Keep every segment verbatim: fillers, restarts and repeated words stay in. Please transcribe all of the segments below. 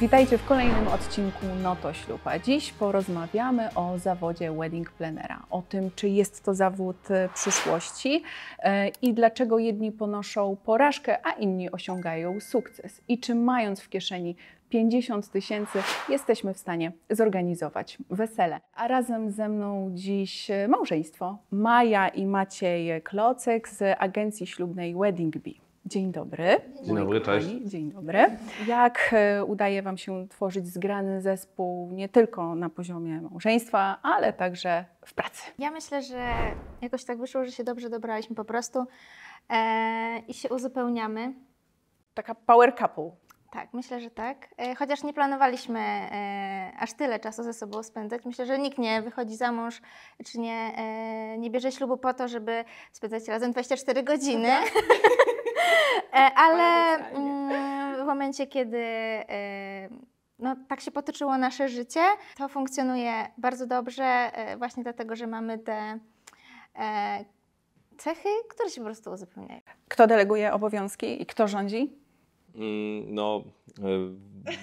Witajcie w kolejnym odcinku No to ślub. A dziś porozmawiamy o zawodzie wedding planera, o tym, czy jest to zawód przyszłości i dlaczego jedni ponoszą porażkę, a inni osiągają sukces i czy mając w kieszeni pięćdziesiąt tysięcy jesteśmy w stanie zorganizować wesele. A razem ze mną dziś małżeństwo Maja i Maciej Klocek z agencji ślubnej Wedding Bee. Dzień dobry. Dzień dobry, cześć. Dzień dobry. Jak udaje Wam się tworzyć zgrany zespół nie tylko na poziomie małżeństwa, ale także w pracy? Ja myślę, że jakoś tak wyszło, że się dobrze dobraliśmy po prostu e, i się uzupełniamy. Taka power couple. Tak, myślę, że tak. E, chociaż nie planowaliśmy e, aż tyle czasu ze sobą spędzać. Myślę, że nikt nie wychodzi za mąż, czy nie, e, nie bierze ślubu po to, żeby spędzać razem dwadzieścia cztery godziny. Ale w momencie, kiedy no, tak się potoczyło nasze życie, to funkcjonuje bardzo dobrze właśnie dlatego, że mamy te cechy, które się po prostu uzupełniają. Kto deleguje obowiązki i kto rządzi? No,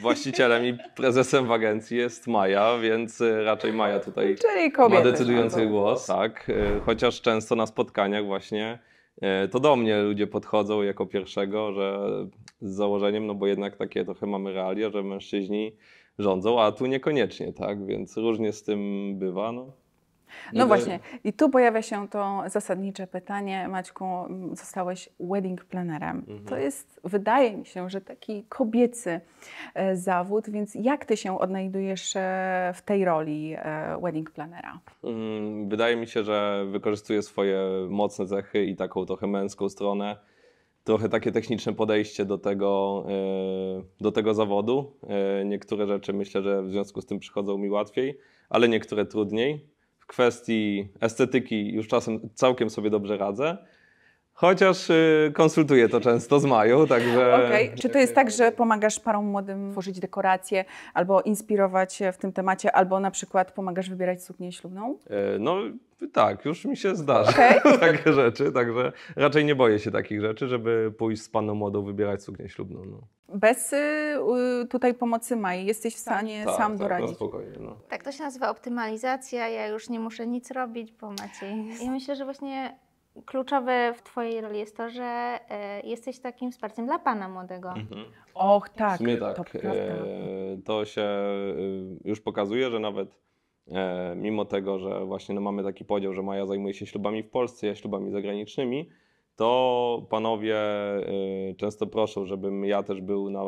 właścicielem i prezesem w agencji jest Maja, więc raczej Maja tutaj ma decydujący głos. Tak, chociaż często na spotkaniach właśnie to do mnie ludzie podchodzą jako pierwszego, że z założeniem, no bo jednak takie trochę mamy realia, że mężczyźni rządzą, a tu niekoniecznie, tak? Więc różnie z tym bywa. No, no właśnie i tu pojawia się to zasadnicze pytanie, Maćku, zostałeś wedding planerem. Mhm. To jest, wydaje mi się, że taki kobiecy zawód, więc jak ty się odnajdujesz w tej roli wedding planera? Wydaje mi się, że wykorzystuję swoje mocne cechy i taką trochę męską stronę, trochę takie techniczne podejście do tego, do tego zawodu. Niektóre rzeczy myślę, że w związku z tym przychodzą mi łatwiej, ale niektóre trudniej. W kwestii estetyki już czasem całkiem sobie dobrze radzę, chociaż y, konsultuję to często z Mają, także... Okay. Czy to jest tak, że pomagasz parom młodym tworzyć dekoracje albo inspirować się w tym temacie, albo na przykład pomagasz wybierać suknię ślubną? Y, no tak, już mi się zdarza okay. takie rzeczy, także raczej nie boję się takich rzeczy, żeby pójść z panną młodą wybierać suknię ślubną. No. Bez y, tutaj pomocy Mai jesteś w stanie tak, sam tak, doradzić. No spokojnie, no. Tak, to się nazywa optymalizacja, ja już nie muszę nic robić, bo Maciej... Ja myślę, że właśnie kluczowe w twojej roli jest to, że y, jesteś takim wsparciem dla pana młodego. Mhm. Och tak, w sumie tak. To, e, to się już pokazuje, że nawet e, mimo tego, że właśnie no, mamy taki podział, że Maja zajmuje się ślubami w Polsce, ja ślubami zagranicznymi, to panowie często proszą, żebym ja też był na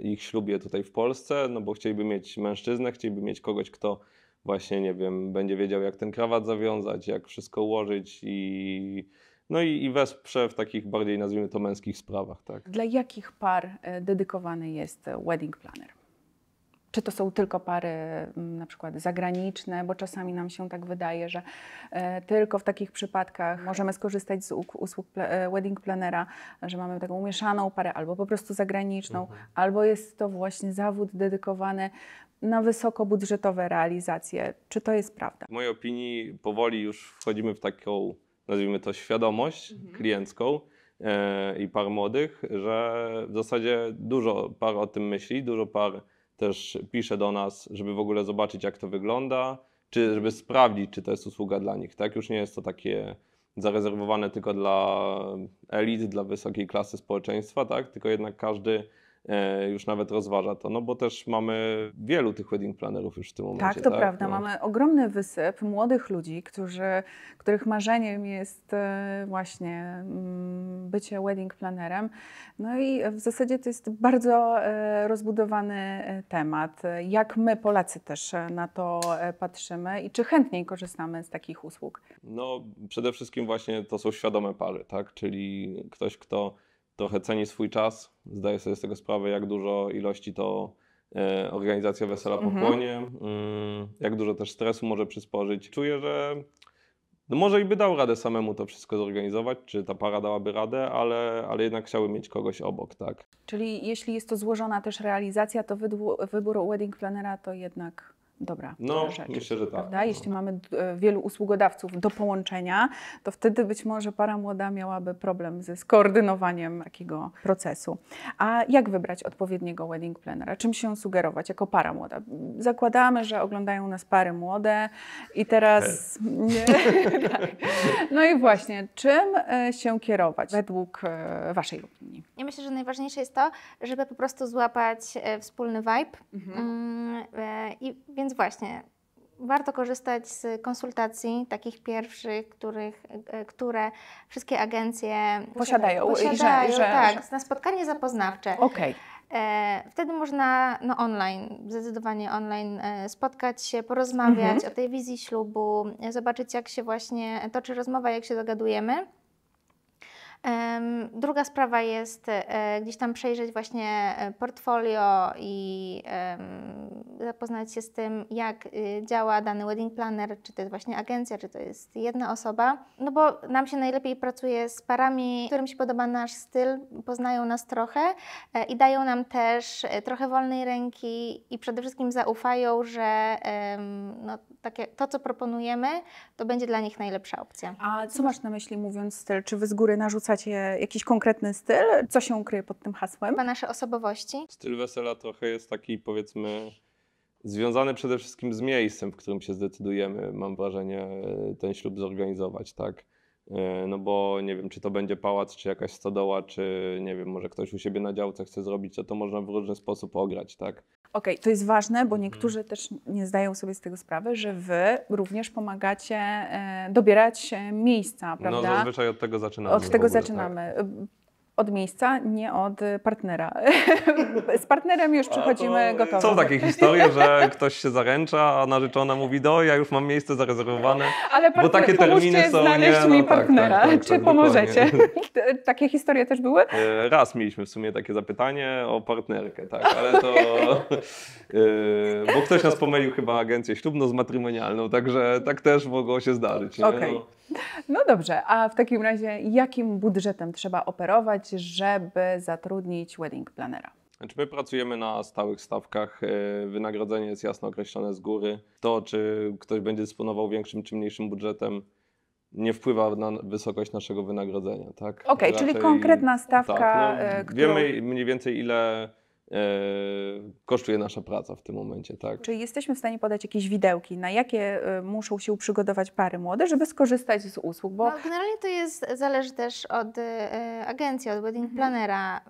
ich ślubie tutaj w Polsce, no bo chcieliby mieć mężczyznę, chcieliby mieć kogoś, kto właśnie, nie wiem, będzie wiedział, jak ten krawat zawiązać, jak wszystko ułożyć i no i, i wesprze w takich bardziej, nazwijmy to, męskich sprawach. Tak. Dla jakich par dedykowany jest wedding planner? Czy to są tylko pary na przykład zagraniczne, bo czasami nam się tak wydaje, że tylko w takich przypadkach możemy skorzystać z usług wedding planera, że mamy taką mieszaną parę albo po prostu zagraniczną, mhm. albo jest to właśnie zawód dedykowany na wysokobudżetowe realizacje. Czy to jest prawda? W mojej opinii powoli już wchodzimy w taką, nazwijmy to, świadomość mhm. kliencką e, i par młodych, że w zasadzie dużo par o tym myśli, dużo par też pisze do nas, żeby w ogóle zobaczyć, jak to wygląda, czy żeby sprawdzić, czy to jest usługa dla nich. Tak? Już nie jest to takie zarezerwowane tylko dla elit, dla wysokiej klasy społeczeństwa, tak? Tylko jednak każdy e, już nawet rozważa to, no bo też mamy wielu tych wedding planerów już w tym momencie. Tak, to tak? prawda. No. Mamy ogromny wysyp młodych ludzi, którzy, których marzeniem jest właśnie bycie wedding planerem. No i w zasadzie to jest bardzo rozbudowany temat. Jak my, Polacy, też na to patrzymy i czy chętniej korzystamy z takich usług? No przede wszystkim właśnie to są świadome pary, tak? Czyli ktoś, kto trochę ceni swój czas, zdaje sobie z tego sprawę, jak dużo ilości to organizacja wesela pochłonie, mhm. jak dużo też stresu może przysporzyć. Czuję, że no może i by dał radę samemu to wszystko zorganizować, czy ta para dałaby radę, ale, ale jednak chciały mieć kogoś obok, tak. Czyli jeśli jest to złożona też realizacja, to wybór wedding planera to jednak dobra no, rzecz. Myślę, że tak. No. Jeśli mamy wielu usługodawców do połączenia, to wtedy być może para młoda miałaby problem ze skoordynowaniem takiego procesu. A jak wybrać odpowiedniego wedding plannera? Czym się sugerować jako para młoda? Zakładamy, że oglądają nas pary młode i teraz... Nie. Tak. No i właśnie, czym się kierować według Waszej opinii? Ja myślę, że najważniejsze jest to, żeby po prostu złapać wspólny vibe. Mhm. I więc właśnie, warto korzystać z konsultacji takich pierwszych, których, które wszystkie agencje posiadają. posiadają i że, że, tak, że. Na spotkanie zapoznawcze. Okay. Wtedy można no, online, zdecydowanie online spotkać się, porozmawiać mhm. o tej wizji ślubu, zobaczyć jak się właśnie toczy rozmowa, jak się dogadujemy. Druga sprawa jest gdzieś tam przejrzeć właśnie portfolio i zapoznać się z tym, jak działa dany wedding planner, czy to jest właśnie agencja, czy to jest jedna osoba. No bo nam się najlepiej pracuje z parami, którym się podoba nasz styl, poznają nas trochę i dają nam też trochę wolnej ręki i przede wszystkim zaufają, że no, takie, to, co proponujemy, to będzie dla nich najlepsza opcja. A co masz na myśli mówiąc styl? Czy wy z góry narzucacie jakiś konkretny styl? Co się ukryje pod tym hasłem? Chyba nasze osobowości. Styl wesela trochę jest taki, powiedzmy, związany przede wszystkim z miejscem, w którym się zdecydujemy, mam wrażenie, ten ślub zorganizować, tak? No bo nie wiem, czy to będzie pałac, czy jakaś stodoła, czy nie wiem, może ktoś u siebie na działce chce zrobić, to to można w różny sposób ograć, tak? Okej, okay, to jest ważne, bo niektórzy też nie zdają sobie z tego sprawy, że wy również pomagacie e, dobierać miejsca, prawda? No zazwyczaj od tego zaczynamy. Od tego ogóle, zaczynamy. Tak. Od miejsca, nie od partnera. Z partnerem już przychodzimy gotowo. Są takie historie, że ktoś się zaręcza, a narzeczona mówi, do, ja już mam miejsce zarezerwowane. Ale partner, bo takie terminy są, znaleźć nie, mi no, partnera, tak, tak, tak, czy tak, pomożecie? Takie historie też były? Raz mieliśmy w sumie takie zapytanie o partnerkę, tak, ale to... bo ktoś nas pomylił chyba agencję ślubną z matrymonialną, także tak też mogło się zdarzyć. Nie? Okay. No dobrze, a w takim razie jakim budżetem trzeba operować, żeby zatrudnić wedding plannera? Znaczy my pracujemy na stałych stawkach, wynagrodzenie jest jasno określone z góry. To, czy ktoś będzie dysponował większym czy mniejszym budżetem, nie wpływa na wysokość naszego wynagrodzenia. Tak? Okej, okay, czyli konkretna stawka, tak, no, którą... Wiemy mniej więcej ile... kosztuje nasza praca w tym momencie, tak. Czy jesteśmy w stanie podać jakieś widełki, na jakie muszą się przygotować pary młode, żeby skorzystać z usług? Bo... No, generalnie to jest, zależy też od e, agencji, od wedding mhm. plannera.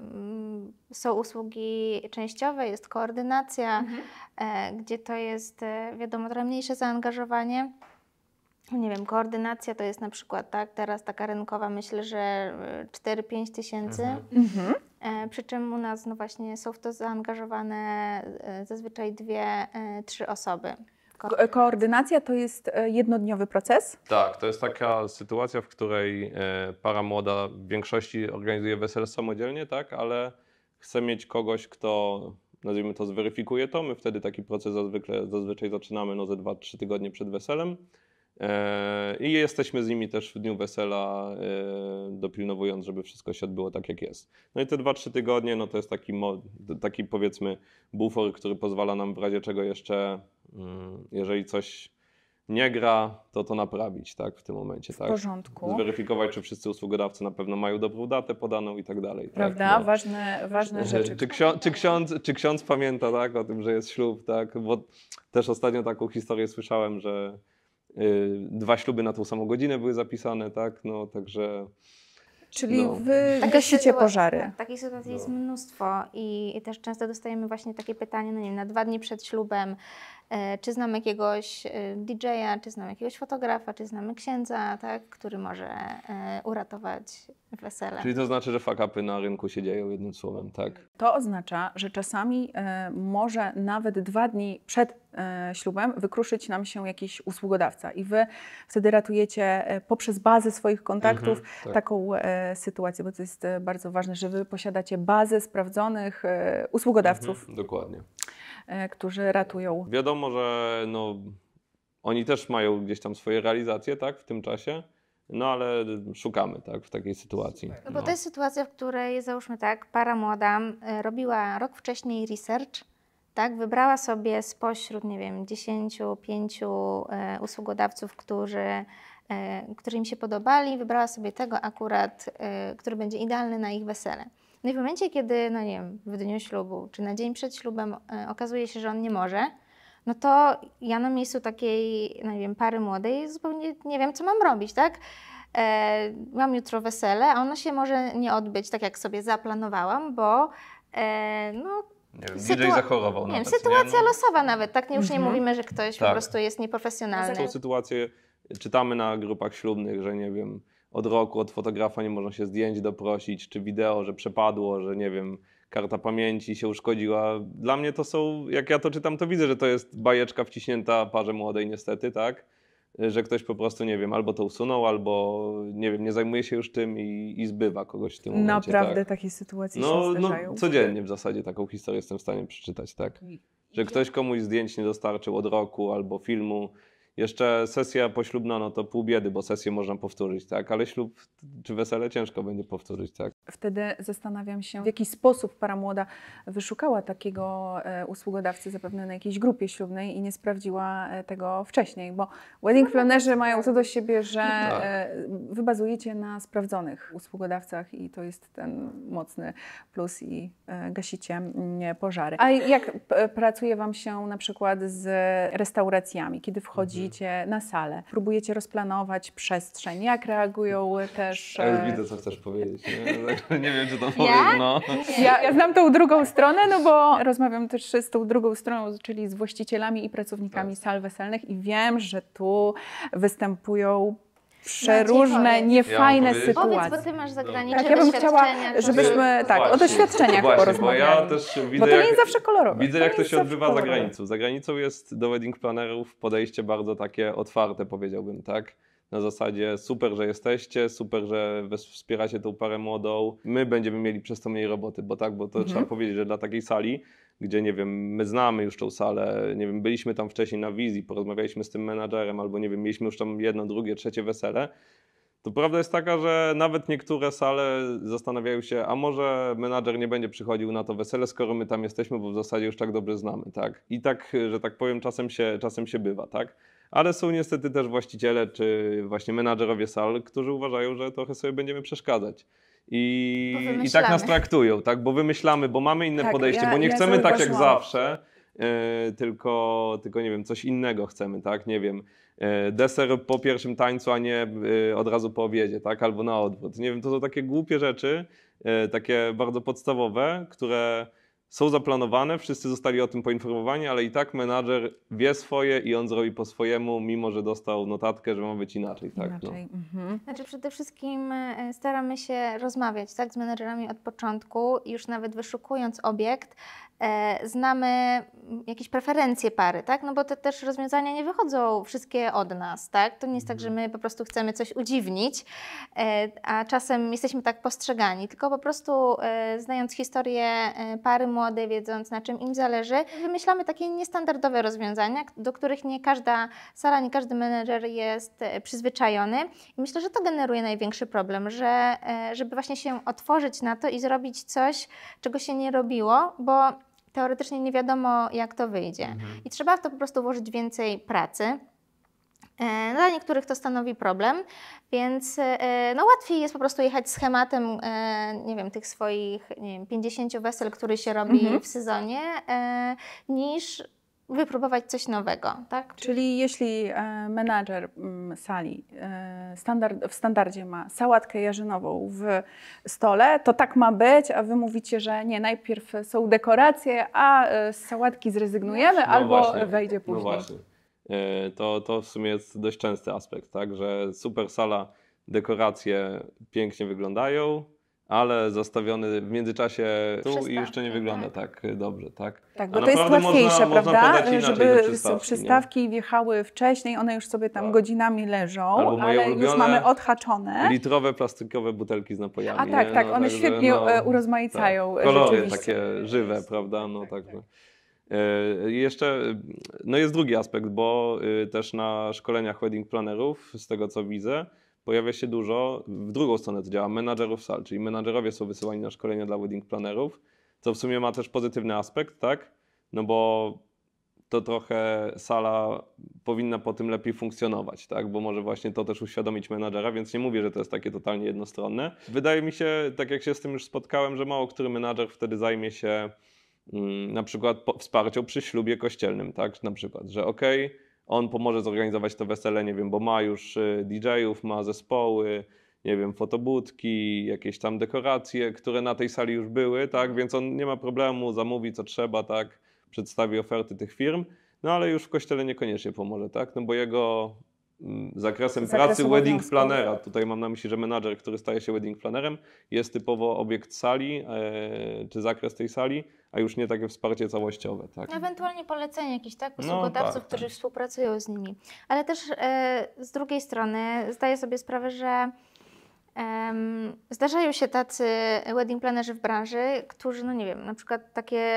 Są usługi częściowe, jest koordynacja, mhm. e, gdzie to jest, e, wiadomo, trochę mniejsze zaangażowanie. Nie wiem, koordynacja to jest na przykład, tak, teraz taka rynkowa, myślę, że cztery do pięciu tysięcy. Mhm. E, przy czym u nas, no właśnie, są w to zaangażowane e, zazwyczaj dwie, e, trzy osoby. Ko koordynacja to jest jednodniowy proces? Tak, to jest taka sytuacja, w której e, para młoda w większości organizuje wesele samodzielnie, tak, ale chce mieć kogoś, kto, nazwijmy to, zweryfikuje to. My wtedy taki proces zazwykle, zazwyczaj zaczynamy no, ze dwa, trzy tygodnie przed weselem. I jesteśmy z nimi też w dniu wesela, dopilnowując, żeby wszystko się odbyło tak, jak jest. No i te dwa trzy tygodnie no to jest taki, taki powiedzmy bufor, który pozwala nam w razie czego jeszcze, jeżeli coś nie gra, to to naprawić, tak, w tym momencie. W tak. porządku. Zweryfikować, czy wszyscy usługodawcy na pewno mają dobrą datę podaną i tak dalej. Prawda? Tak, no. Ważne, ważne rzeczy. Czy ksiądz, czy, ksiądz, czy ksiądz pamięta, tak, o tym, że jest ślub, tak? Bo też ostatnio taką historię słyszałem, że dwa śluby na tą samą godzinę były zapisane, tak? No, także... Czyli no. Wy gasicie pożary. Takich sytuacji no. jest mnóstwo i, i też często dostajemy właśnie takie pytanie, no nie wiem, na dwa dni przed ślubem, e, czy znam jakiegoś didżeja, czy znam jakiegoś fotografa, czy znamy księdza, tak? Który może e, uratować wesele. Czyli to znaczy, że fuck-upy na rynku się dzieją, jednym słowem, tak? To oznacza, że czasami e, może nawet dwa dni przed ślubem wykruszyć nam się jakiś usługodawca i wy wtedy ratujecie poprzez bazę swoich kontaktów mhm, tak. taką e, sytuację, bo to jest bardzo ważne, że wy posiadacie bazę sprawdzonych e, usługodawców, mhm, dokładnie, e, którzy ratują. Wiadomo, że no, oni też mają gdzieś tam swoje realizacje, tak, w tym czasie. No ale szukamy, tak, w takiej sytuacji. No, no. Bo to jest sytuacja, w której, załóżmy tak, para młoda robiła rok wcześniej research, tak? Wybrała sobie spośród, nie wiem, dziesięciu, pięciu e, usługodawców, którzy, e, którzy im się podobali, wybrała sobie tego akurat, e, który będzie idealny na ich wesele. No i w momencie, kiedy, no nie wiem, w dniu ślubu, czy na dzień przed ślubem e, okazuje się, że on nie może, no to ja na miejscu takiej, no nie wiem, pary młodej zupełnie nie wiem, co mam robić, tak? E, mam jutro wesele, a ono się może nie odbyć tak, jak sobie zaplanowałam, bo e, no... Nie wiem, D J zachorował nie nawet. Wiem, sytuacja nie? losowa nawet, tak? Już nie mhm. mówimy, że ktoś tak. po prostu jest nieprofesjonalny. Taką sytuację czytamy na grupach ślubnych, że nie wiem, od roku od fotografa nie można się zdjęć doprosić, czy wideo, że przepadło, że nie wiem, karta pamięci się uszkodziła. Dla mnie to są, jak ja to czytam, to widzę, że to jest bajeczka wciśnięta parze młodej niestety, tak? Że ktoś po prostu, nie wiem, albo to usunął, albo nie wiem, nie zajmuje się już tym i, i zbywa kogoś w tym momencie. Naprawdę tak. takie sytuacje no, się zdarzają. No, codziennie w zasadzie taką historię jestem w stanie przeczytać, tak? Że ktoś komuś zdjęć nie dostarczył od roku albo filmu. Jeszcze sesja poślubna, no to pół biedy, bo sesję można powtórzyć, tak? Ale ślub czy wesele ciężko będzie powtórzyć, tak? Wtedy zastanawiam się, w jaki sposób para młoda wyszukała takiego usługodawcy zapewne na jakiejś grupie ślubnej i nie sprawdziła tego wcześniej, bo wedding planerzy mają to do siebie, że tak. wy bazujecie na sprawdzonych usługodawcach i to jest ten mocny plus i gasicie pożary. A jak pracuje wam się na przykład z restauracjami, kiedy wchodzi na salę, próbujecie rozplanować przestrzeń. Jak reagują też... Ja już widzę, co chcesz powiedzieć. Nie, nie wiem, czy to powiem. Ja? No. Ja, ja znam tą drugą stronę, no bo rozmawiam też z tą drugą stroną, czyli z właścicielami i pracownikami tak. sal weselnych i wiem, że tu występują przeróżne, niefajne ja sytuacje. Powiedz, bo ty masz zagraniczne doświadczenia. Tak, ja bym chciała, żebyśmy tak, właśnie, o doświadczeniach właśnie, porozmawiali. Bo, ja też widzę, bo to nie jest zawsze kolorowe. Widzę, to jak to się odbywa za granicą. Za granicą jest do wedding planerów podejście bardzo takie otwarte, powiedziałbym, tak? Na zasadzie super, że jesteście, super, że wspieracie tą parę młodą. My będziemy mieli przez to mniej roboty, bo tak, bo to mhm. trzeba powiedzieć, że dla takiej sali, gdzie nie wiem, my znamy już tą salę, nie wiem, byliśmy tam wcześniej na wizji, porozmawialiśmy z tym menadżerem, albo nie wiem, mieliśmy już tam jedno, drugie, trzecie wesele, to prawda jest taka, że nawet niektóre sale zastanawiają się, a może menadżer nie będzie przychodził na to wesele, skoro my tam jesteśmy, bo w zasadzie już tak dobrze znamy, tak? I tak, że tak powiem, czasem się, czasem się bywa, tak? Ale są niestety też właściciele czy właśnie menadżerowie sal, którzy uważają, że trochę sobie będziemy przeszkadzać. I, i tak nas traktują, tak? Bo wymyślamy, bo mamy inne tak, podejście, ja, bo nie ja chcemy tak jak zawsze, yy, tylko, tylko nie wiem, coś innego chcemy, tak? Nie wiem, yy, deser po pierwszym tańcu, a nie yy, od razu po obiedzie, tak? Albo na odwrót. Nie wiem, to są takie głupie rzeczy, yy, takie bardzo podstawowe, które są zaplanowane, wszyscy zostali o tym poinformowani, ale i tak menadżer wie swoje i on zrobi po swojemu, mimo że dostał notatkę, że ma być inaczej. Tak, inaczej. No. Mhm. Znaczy przede wszystkim staramy się rozmawiać tak, z menadżerami od początku, już nawet wyszukując obiekt, e, znamy jakieś preferencje pary, tak? No bo te też rozwiązania nie wychodzą wszystkie od nas, tak? To nie jest mhm. tak, że my po prostu chcemy coś udziwnić, e, a czasem jesteśmy tak postrzegani, tylko po prostu e, znając historię e, pary młodej, wiedząc na czym im zależy, wymyślamy takie niestandardowe rozwiązania, do których nie każda sala, nie każdy menedżer jest przyzwyczajony. I myślę, że to generuje największy problem, że, żeby właśnie się otworzyć na to i zrobić coś, czego się nie robiło, bo teoretycznie nie wiadomo, jak to wyjdzie. Mhm. I trzeba w to po prostu włożyć więcej pracy. Dla niektórych to stanowi problem, więc no, łatwiej jest po prostu jechać schematem, nie wiem, tych swoich nie wiem, pięćdziesięciu wesel, który się robi mhm. w sezonie, niż wypróbować coś nowego, tak? Czyli jeśli e, menadżer m, sali e, standard, w standardzie ma sałatkę jarzynową w stole, to tak ma być, a wy mówicie, że nie, najpierw są dekoracje, a e, z sałatki zrezygnujemy no albo właśnie. Wejdzie później. No właśnie. To, to w sumie jest dość częsty aspekt, tak? Że super sala, dekoracje pięknie wyglądają, ale zastawiony w międzyczasie tu i jeszcze nie wygląda tak, tak dobrze, tak? Tak, bo a to jest łatwiejsze, można, prawda? Można żeby przystawki, przystawki wjechały wcześniej, one już sobie tam tak. godzinami leżą, albo ale już mamy odhaczone. Litrowe, plastikowe butelki z napojami. A tak, nie? tak, no, one tak, świetnie no, urozmaicają tak. Kolory takie żywe, prawda? No tak. No. Yy, jeszcze, no jest drugi aspekt, bo yy, też na szkoleniach wedding planerów, z tego co widzę, pojawia się dużo, w drugą stronę to działa, menadżerów sal, czyli menadżerowie są wysyłani na szkolenia dla wedding planerów, co w sumie ma też pozytywny aspekt, tak? no bo to trochę sala powinna po tym lepiej funkcjonować, tak? Bo może właśnie to też uświadomić menadżera, więc nie mówię, że to jest takie totalnie jednostronne. Wydaje mi się, tak jak się z tym już spotkałem, że mało który menadżer wtedy zajmie się mm, na przykład wsparciem przy ślubie kościelnym, tak? Na przykład, że okej, okay, on pomoże zorganizować to wesele, nie wiem, bo ma już D J ów, ma zespoły, nie wiem, fotobudki, jakieś tam dekoracje, które na tej sali już były, tak? Więc on nie ma problemu, zamówi co trzeba, tak? Przedstawi oferty tych firm, no ale już w kościele niekoniecznie pomoże, tak? No bo jego mm, zakresem Zakresu pracy wedding planera, tutaj mam na myśli, że menadżer, który staje się wedding planerem, jest typowo obiekt sali, yy, czy zakres tej sali, a już nie takie wsparcie całościowe, tak? Ewentualnie polecenie jakichś, tak? Usługodawców, no, tak, którzy tak. współpracują z nimi. Ale też yy, z drugiej strony zdaję sobie sprawę, że Um, zdarzają się tacy wedding planerzy w branży, którzy, no nie wiem, na przykład takie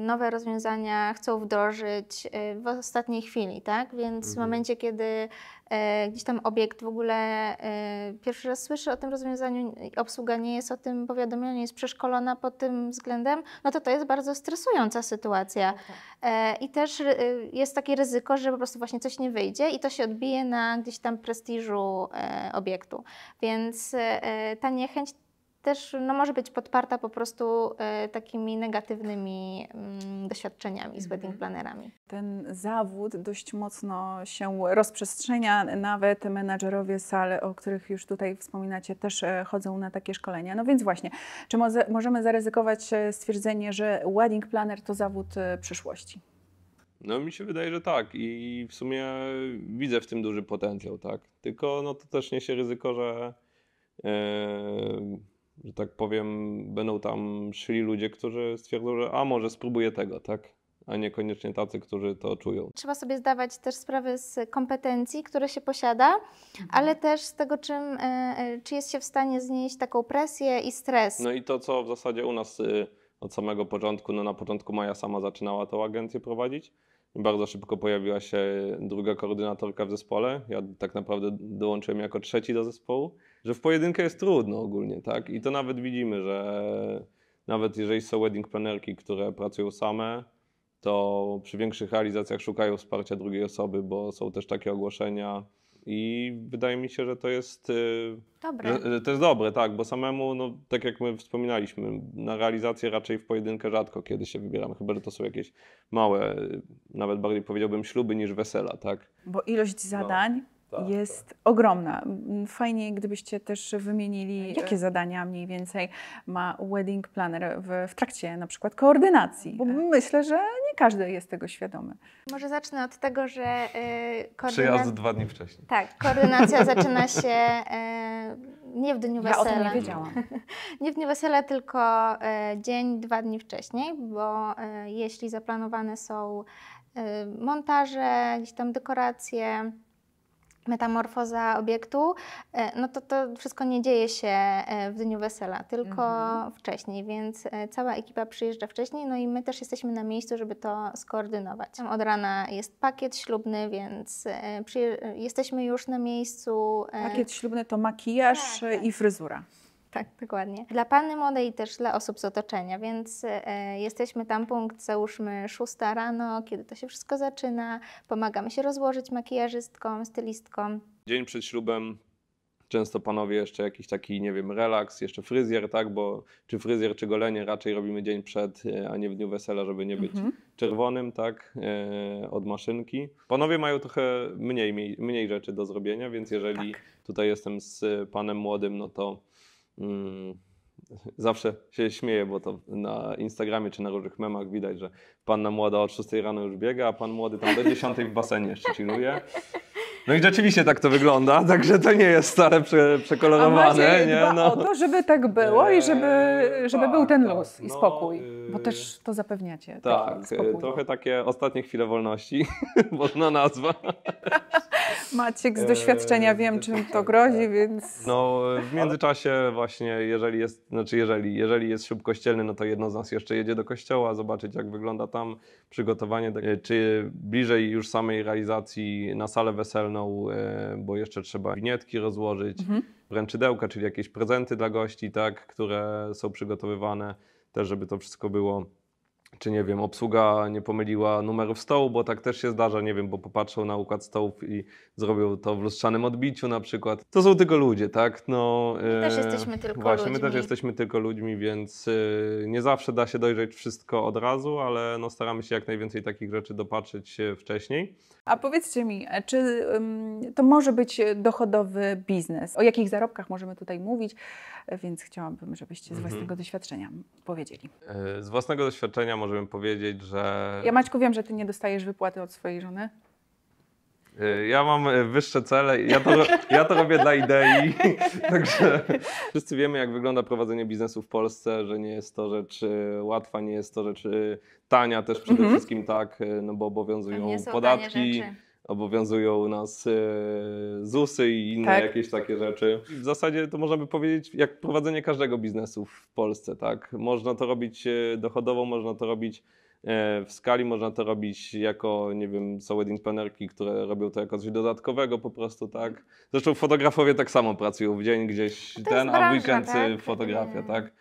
nowe rozwiązania chcą wdrożyć w ostatniej chwili, tak? Więc mhm. w momencie, kiedy e, gdzieś tam obiekt w ogóle e, pierwszy raz słyszy o tym rozwiązaniu, obsługa nie jest o tym powiadomiona, nie jest przeszkolona pod tym względem, no to to jest bardzo stresująca sytuacja. Okay. E, I też e, jest takie ryzyko, że po prostu właśnie coś nie wyjdzie i to się odbije na gdzieś tam prestiżu e, obiektu. Więc ta niechęć też no, może być podparta po prostu y, takimi negatywnymi y, doświadczeniami z wedding planerami. Ten zawód dość mocno się rozprzestrzenia, nawet menadżerowie sal, o których już tutaj wspominacie, też chodzą na takie szkolenia. No więc właśnie, czy mo możemy zaryzykować stwierdzenie, że wedding planner to zawód przyszłości? No mi się wydaje, że tak i w sumie widzę w tym duży potencjał, tak? Tylko no, to też niesie ryzyko, że Yy, że tak powiem, będą tam szli ludzie, którzy stwierdzą, że a może spróbuję tego, tak? A niekoniecznie tacy, którzy to czują. Trzeba sobie zdawać też sprawę z kompetencji, które się posiada, mhm. ale też z tego, czym, yy, czy jest się w stanie znieść taką presję i stres. No i to, co w zasadzie u nas yy, od samego początku, no na początku Maja sama zaczynała tą agencję prowadzić. Bardzo szybko pojawiła się druga koordynatorka w zespole. Ja tak naprawdę dołączyłem jako trzeci do zespołu. Że w pojedynkę jest trudno ogólnie, tak? I to nawet widzimy, że nawet jeżeli są wedding planerki, które pracują same, to przy większych realizacjach szukają wsparcia drugiej osoby, bo są też takie ogłoszenia. I wydaje mi się, że to jest dobre, że, że to jest dobre, tak, bo samemu, no, tak jak my wspominaliśmy, na realizację raczej w pojedynkę rzadko kiedy się wybieramy, chyba że to są jakieś małe, nawet bardziej powiedziałbym śluby niż wesela, tak. Bo ilość zadań no, tak, jest tak. ogromna. Fajnie, gdybyście też wymienili, jakie zadania mniej więcej ma wedding planner w, w trakcie na przykład koordynacji, bo myślę, że każdy jest tego świadomy. Może zacznę od tego, że Yy, koordynacja... Przyjazd dwa dni wcześniej. Tak, koordynacja zaczyna się yy, nie w dniu wesela. Ja o tym nie wiedziałam. Nie w dniu wesela, tylko yy, dzień, dwa dni wcześniej, bo yy, jeśli zaplanowane są yy, montaże, gdzieś tam dekoracje, metamorfoza obiektu, no to to wszystko nie dzieje się w dniu wesela, tylko mhm. wcześniej, więc cała ekipa przyjeżdża wcześniej, no i my też jesteśmy na miejscu, żeby to skoordynować. Od rana jest pakiet ślubny, więc jesteśmy już na miejscu. Pakiet ślubny to makijaż tak, tak. i fryzura. Tak, dokładnie. Dla panny młodej i też dla osób z otoczenia, więc y, jesteśmy tam punkt, załóżmy szósta rano, kiedy to się wszystko zaczyna, pomagamy się rozłożyć makijażystkom, stylistkom. Dzień przed ślubem często panowie jeszcze jakiś taki, nie wiem, relaks, jeszcze fryzjer, tak, bo czy fryzjer, czy golenie raczej robimy dzień przed, a nie w dniu wesela, żeby nie być mhm. czerwonym, tak, y, od maszynki. Panowie mają trochę mniej, mniej rzeczy do zrobienia, więc jeżeli tak. tutaj jestem z panem młodym, no to Mm, zawsze się śmieję, bo to na Instagramie czy na różnych memach widać, że panna młoda od szóstej rano już biega, a pan młody tam do dziesiątej w basenie jeszcze chilluje. No i rzeczywiście tak to wygląda, także to nie jest stare prze, przekolorowane. A Maciej dba nie? No. o to, żeby tak było i żeby, żeby tak, był ten tak, luz i no, spokój, bo też to zapewniacie. Tak, trochę takie ostatnie chwile wolności, można nazwać. Maciek z doświadczenia wiem, czym to grozi, więc... No w międzyczasie właśnie, jeżeli jest, znaczy jeżeli, jeżeli jest ślub kościelny, no to jedno z nas jeszcze jedzie do kościoła, zobaczyć jak wygląda tam przygotowanie, czy bliżej już samej realizacji na salę weselną, bo jeszcze trzeba winietki rozłożyć, mhm. wręczydełka, czyli jakieś prezenty dla gości, tak, które są przygotowywane, też żeby to wszystko było czy nie wiem, obsługa nie pomyliła numerów stołu, bo tak też się zdarza, nie wiem, bo popatrzą na układ stołów i zrobią to w lustrzanym odbiciu na przykład. To są tylko ludzie, tak? No, my też jesteśmy tylko właśnie, ludźmi. My też jesteśmy tylko ludźmi, więc nie zawsze da się dojrzeć wszystko od razu, ale no staramy się jak najwięcej takich rzeczy dopatrzyć wcześniej. A powiedzcie mi, czy to może być dochodowy biznes? O jakich zarobkach możemy tutaj mówić? Więc chciałabym, żebyście z własnego mhm. doświadczenia powiedzieli. Z własnego doświadczenia możemy powiedzieć, że... Ja, Maćku, wiem, że ty nie dostajesz wypłaty od swojej żony. Ja mam wyższe cele, ja to, ja to robię dla idei, także wszyscy wiemy, jak wygląda prowadzenie biznesu w Polsce, że nie jest to rzecz łatwa, nie jest to rzecz tania też przede mhm. wszystkim, tak, no bo obowiązują podatki. Obowiązują nas ZUSy i inne tak. jakieś takie rzeczy. W zasadzie to można by powiedzieć jak prowadzenie każdego biznesu w Polsce, tak? Można to robić dochodowo, można to robić w skali, można to robić jako, nie wiem, są wedding plannerki, które robią to jako coś dodatkowego po prostu, tak? Zresztą fotografowie tak samo pracują w dzień gdzieś ten, branża, a w weekend tak? fotografia, tak?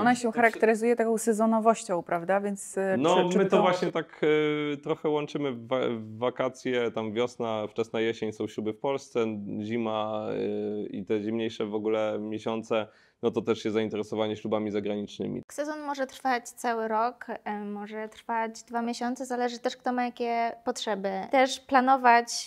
Ona się charakteryzuje taką sezonowością, prawda? Więc no, czy, czy my to, to właśnie tak y, trochę łączymy w wakacje, tam wiosna, wczesna jesień są śluby w Polsce, zima y, i te zimniejsze w ogóle miesiące, no to też jest zainteresowanie ślubami zagranicznymi. Sezon może trwać cały rok, y, może trwać dwa miesiące, zależy też kto ma jakie potrzeby. Też planować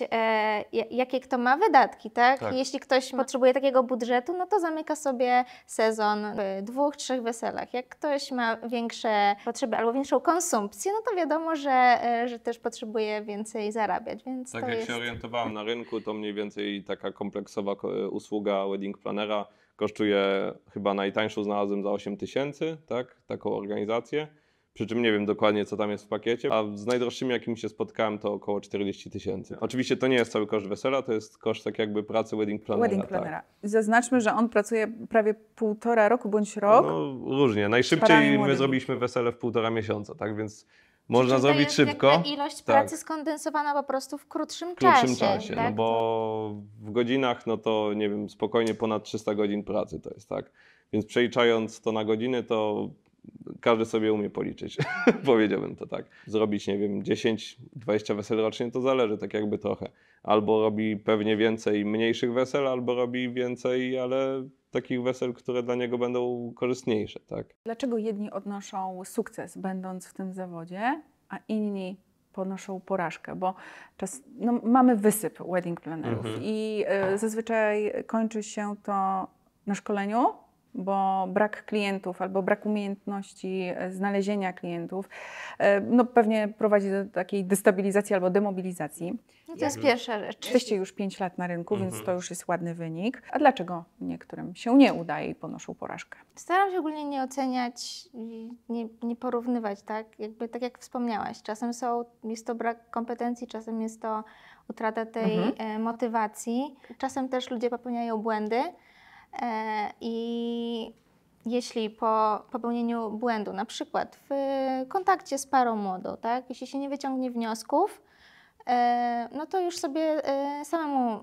y, jakie kto ma wydatki, tak? tak? Jeśli ktoś potrzebuje takiego budżetu, no to zamyka sobie sezon y, dwóch, trzech weselach. Jak ktoś ma większe potrzeby albo większą konsumpcję, no to wiadomo, że, że też potrzebuje więcej zarabiać. Więc tak to jak jest... się orientowałem na rynku, to mniej więcej taka kompleksowa usługa wedding plannera kosztuje chyba najtańszą znalazłem za osiem tysięcy, tak? Taką organizację. Przy czym nie wiem dokładnie, co tam jest w pakiecie, a z najdroższymi, jakimi się spotkałem, to około czterdzieści tysięcy. Oczywiście to nie jest cały koszt wesela, to jest koszt tak jakby pracy wedding plannera. Wedding planera. Tak. Zaznaczmy, że on pracuje prawie półtora roku bądź rok. No różnie. Najszybciej my zrobiliśmy wesele w półtora miesiąca, tak więc... Można czyli zrobić to jest szybko. Jakby ilość pracy tak. skondensowana po prostu w krótszym, w krótszym czasie. czasie tak? No bo w godzinach, no to nie wiem, spokojnie ponad trzysta godzin pracy to jest, tak? Więc przeliczając to na godziny, to każdy sobie umie policzyć, powiedziałbym to tak. Zrobić, nie wiem, dziesięć, dwadzieścia wesel rocznie, to zależy tak jakby trochę. Albo robi pewnie więcej mniejszych wesel, albo robi więcej, ale takich wesel, które dla niego będą korzystniejsze, tak. Dlaczego jedni odnoszą sukces, będąc w tym zawodzie, a inni ponoszą porażkę? Bo czas, no, mamy wysyp wedding plannerów mhm. i y, zazwyczaj kończy się to na szkoleniu, bo brak klientów albo brak umiejętności znalezienia klientów no pewnie prowadzi do takiej destabilizacji albo demobilizacji. No to jest pierwsza rzecz. Jesteście już pięć lat na rynku, mhm. więc to już jest ładny wynik. A dlaczego niektórym się nie udaje i ponoszą porażkę? Staram się ogólnie nie oceniać, nie, nie porównywać, tak? Jakby tak jak wspomniałaś, czasem są, jest to brak kompetencji, czasem jest to utrata tej mhm. motywacji. Czasem też ludzie popełniają błędy. I jeśli po popełnieniu błędu, na przykład w kontakcie z parą młodą, tak, jeśli się nie wyciągnie wniosków, no to już sobie samemu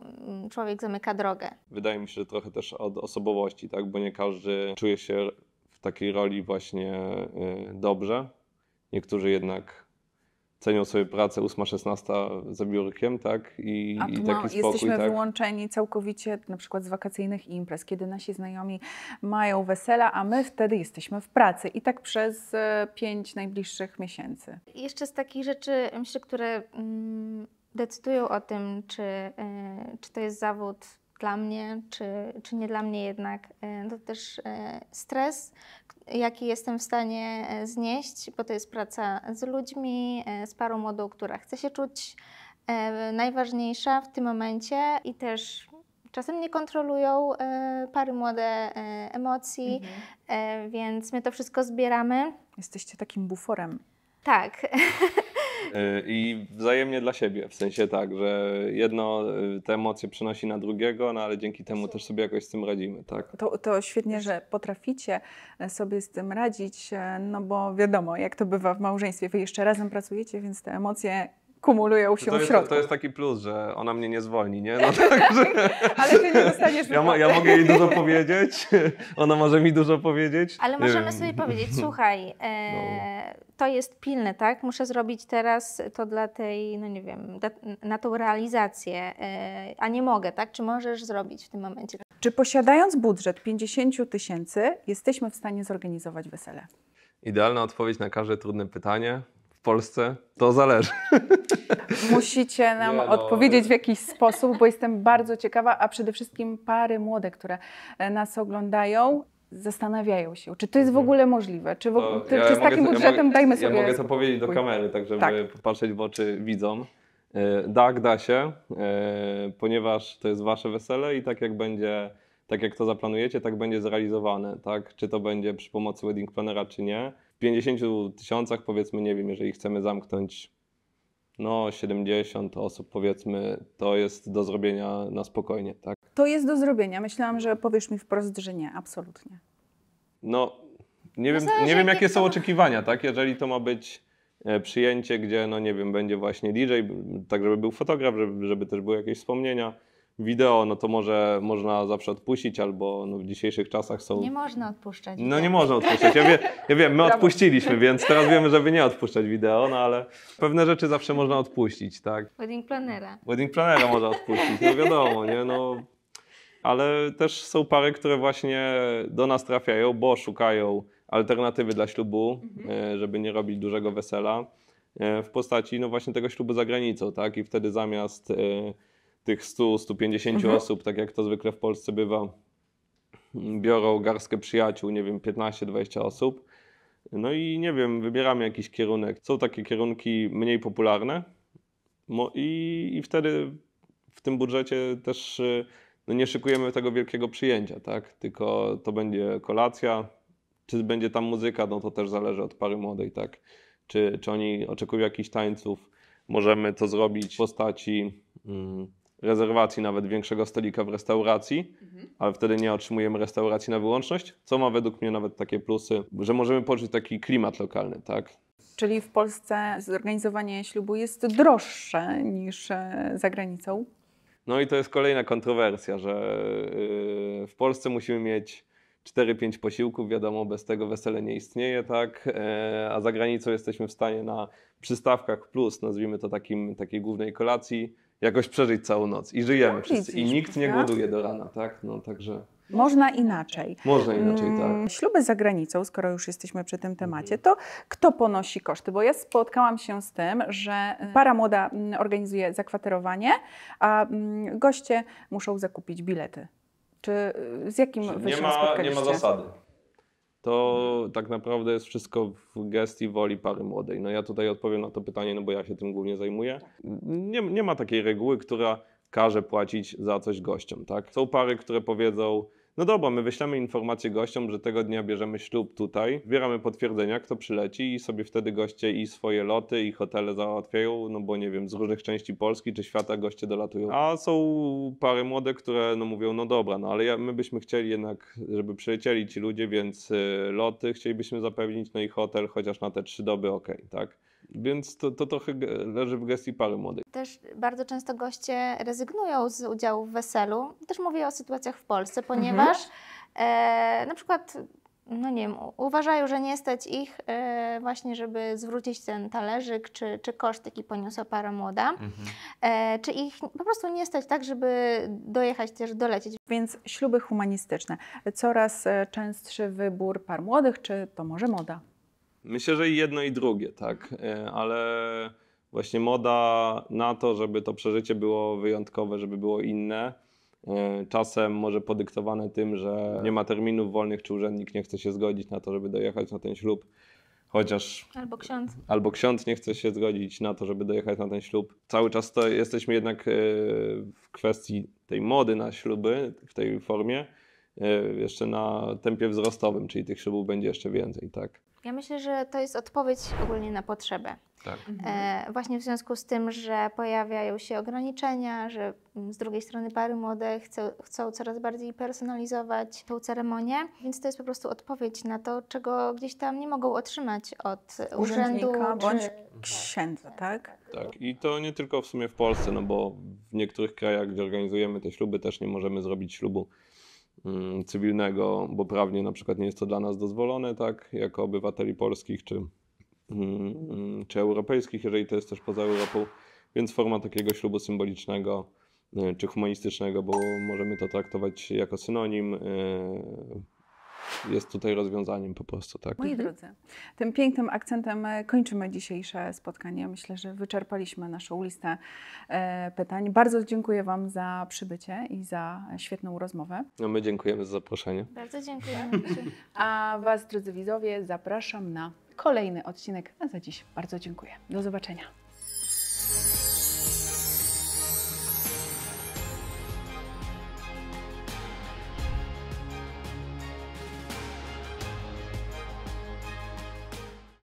człowiek zamyka drogę. Wydaje mi się, że trochę też od osobowości, tak, bo nie każdy czuje się w takiej roli właśnie dobrze. Niektórzy jednak cenią sobie pracę ósma szesnasta za biurkiem, tak? I, A tu i taki no, spokój, jesteśmy tak? wyłączeni całkowicie na przykład z wakacyjnych imprez, kiedy nasi znajomi mają wesela, a my wtedy jesteśmy w pracy i tak przez e, pięć najbliższych miesięcy. Jeszcze z takich rzeczy, myślę, które mm, decydują o tym, czy, y, czy to jest zawód dla mnie, czy, czy nie dla mnie jednak, y, to też y, stres, jaki jestem w stanie znieść, bo to jest praca z ludźmi, z parą młodą, która chce się czuć najważniejsza w tym momencie i też czasem nie kontrolują pary młode emocji, mhm. więc my to wszystko zbieramy. Jesteście takim buforem. Tak. I wzajemnie dla siebie, w sensie tak, że jedno te emocje przenosi na drugiego, no ale dzięki temu też sobie jakoś z tym radzimy, tak? To, to świetnie, że potraficie sobie z tym radzić, no bo wiadomo, jak to bywa w małżeństwie, wy jeszcze razem pracujecie, więc te emocje kumulują się to jest, w środku. To jest taki plus, że ona mnie nie zwolni, nie? No, tak, że... Ale ty nie dostaniesz ja, ma, ja mogę jej dużo powiedzieć, ona może mi dużo powiedzieć. Ale możemy sobie powiedzieć, słuchaj, e, no. to jest pilne, tak? Muszę zrobić teraz to dla tej, no nie wiem, na tą realizację, e, a nie mogę, tak? Czy możesz zrobić w tym momencie? Czy posiadając budżet pięćdziesiąt tysięcy jesteśmy w stanie zorganizować wesele? Idealna odpowiedź na każde trudne pytanie. W Polsce to zależy. Musicie nam nie, no. odpowiedzieć w jakiś sposób, bo jestem bardzo ciekawa, a przede wszystkim pary młode, które nas oglądają, zastanawiają się, czy to jest w ogóle możliwe, czy, w, to, ty, ja czy ja z takim mogę, budżetem ja mogę, dajmy sobie... Ja mogę to powiedzieć do kamery, tak żeby tak. popatrzeć w oczy widzom. Tak, da się, ponieważ to jest wasze wesele i tak jak będzie, tak jak to zaplanujecie, tak będzie zrealizowane, tak? Czy to będzie przy pomocy wedding planera, czy nie. W pięćdziesięciu tysiącach powiedzmy, nie wiem, jeżeli chcemy zamknąć no siedemdziesiąt osób powiedzmy, to jest do zrobienia na spokojnie, tak? To jest do zrobienia. Myślałam, że powiesz mi wprost, że nie, absolutnie. No, nie wiem, nie wiem jakie są oczekiwania, tak? Jeżeli to ma być przyjęcie, gdzie no nie wiem, będzie właśnie D J, tak żeby był fotograf, żeby, żeby też były jakieś wspomnienia. Wideo, no to może można zawsze odpuścić, albo no w dzisiejszych czasach są... Nie można odpuszczać. No nie można odpuszczać. Ja, wie, ja wiem, my Brawo. odpuściliśmy, więc teraz wiemy, żeby nie odpuszczać wideo, no ale pewne rzeczy zawsze można odpuścić, tak? Wedding planera. Wedding planera można odpuścić, no wiadomo, nie? No, ale też są pary, które właśnie do nas trafiają, bo szukają alternatywy dla ślubu, mhm. żeby nie robić dużego wesela w postaci no właśnie tego ślubu za granicą, tak? I wtedy zamiast... tych stu do stu pięćdziesięciu mhm. osób, tak jak to zwykle w Polsce bywa, biorą garstkę przyjaciół, nie wiem, piętnaście do dwudziestu osób. No i nie wiem, wybieramy jakiś kierunek. Są takie kierunki mniej popularne no i, i wtedy w tym budżecie też no nie szykujemy tego wielkiego przyjęcia, tak? Tylko to będzie kolacja, czy będzie tam muzyka, no to też zależy od pary młodej, tak? Czy, czy oni oczekują jakichś tańców. Możemy to zrobić w postaci... Mm, rezerwacji nawet większego stolika w restauracji, mhm. ale wtedy nie otrzymujemy restauracji na wyłączność, co ma według mnie nawet takie plusy, że możemy poczuć taki klimat lokalny, tak? Czyli w Polsce zorganizowanie ślubu jest droższe niż za granicą? No i to jest kolejna kontrowersja, że w Polsce musimy mieć cztery do pięciu posiłków, wiadomo, bez tego wesele nie istnieje, tak? A za granicą jesteśmy w stanie na przystawkach plus, nazwijmy to takim, takiej głównej kolacji, jakoś przeżyć całą noc i żyjemy tak, wszyscy i nikt nie głoduje do rana, tak? No, także... Można inaczej. Można inaczej, tak. Śluby za granicą, skoro już jesteśmy przy tym temacie, to kto ponosi koszty? Bo ja spotkałam się z tym, że para młoda organizuje zakwaterowanie, a goście muszą zakupić bilety. Czy z jakim wy się spotkaliście? Nie ma zasady. To tak naprawdę jest wszystko w gestii woli pary młodej. No ja tutaj odpowiem na to pytanie, no bo ja się tym głównie zajmuję. Nie, nie ma takiej reguły, która każe płacić za coś gościom, tak? Są pary, które powiedzą, no dobra, my wyślemy informację gościom, że tego dnia bierzemy ślub tutaj, zbieramy potwierdzenia, kto przyleci i sobie wtedy goście i swoje loty i hotele załatwiają, no bo nie wiem, z różnych części Polski czy świata goście dolatują. A są pary młode, które no mówią, no dobra, no ale ja, my byśmy chcieli jednak, żeby przylecieli ci ludzie, więc y, loty chcielibyśmy zapewnić, no i hotel chociaż na te trzy doby, okej, tak? Więc to, to trochę leży w gestii pary młodej. Też bardzo często goście rezygnują z udziału w weselu. Też mówię o sytuacjach w Polsce, ponieważ mhm. e, na przykład no nie wiem, uważają, że nie stać ich e, właśnie, żeby zwrócić ten talerzyk, czy, czy koszt, jaki poniosła para młoda. Mhm. E, czy ich po prostu nie stać tak, żeby dojechać, też dolecieć. Więc śluby humanistyczne. Coraz częstszy wybór par młodych, czy to może moda? Myślę, że i jedno i drugie, tak, ale właśnie moda na to, żeby to przeżycie było wyjątkowe, żeby było inne. Czasem może podyktowane tym, że nie ma terminów wolnych, czy urzędnik nie chce się zgodzić na to, żeby dojechać na ten ślub, chociaż... Albo ksiądz. Albo ksiądz nie chce się zgodzić na to, żeby dojechać na ten ślub. Cały czas to jesteśmy jednak w kwestii tej mody na śluby, w tej formie, jeszcze na tempie wzrostowym, czyli tych ślubów będzie jeszcze więcej, tak. Ja myślę, że to jest odpowiedź ogólnie na potrzebę. Tak. E, właśnie w związku z tym, że pojawiają się ograniczenia, że z drugiej strony pary młode chcą, chcą coraz bardziej personalizować tą ceremonię, więc to jest po prostu odpowiedź na to, czego gdzieś tam nie mogą otrzymać od urzędnika urzędu, bądź czy... księdza, tak? Tak, i to nie tylko w sumie w Polsce, no bo w niektórych krajach, gdzie organizujemy te śluby, też nie możemy zrobić ślubu mm, cywilnego, bo prawnie na przykład nie jest to dla nas dozwolone, tak, jako obywateli polskich czy, mm, czy europejskich, jeżeli to jest też poza Europą, więc forma takiego ślubu symbolicznego y, czy humanistycznego, bo możemy to traktować jako synonim, y, jest tutaj rozwiązaniem po prostu, tak. Moi drodzy, tym pięknym akcentem kończymy dzisiejsze spotkanie. Myślę, że wyczerpaliśmy naszą listę pytań. Bardzo dziękuję Wam za przybycie i za świetną rozmowę. No my dziękujemy za zaproszenie. Bardzo dziękujemy. A Was, drodzy widzowie, zapraszam na kolejny odcinek. A za dziś bardzo dziękuję. Do zobaczenia.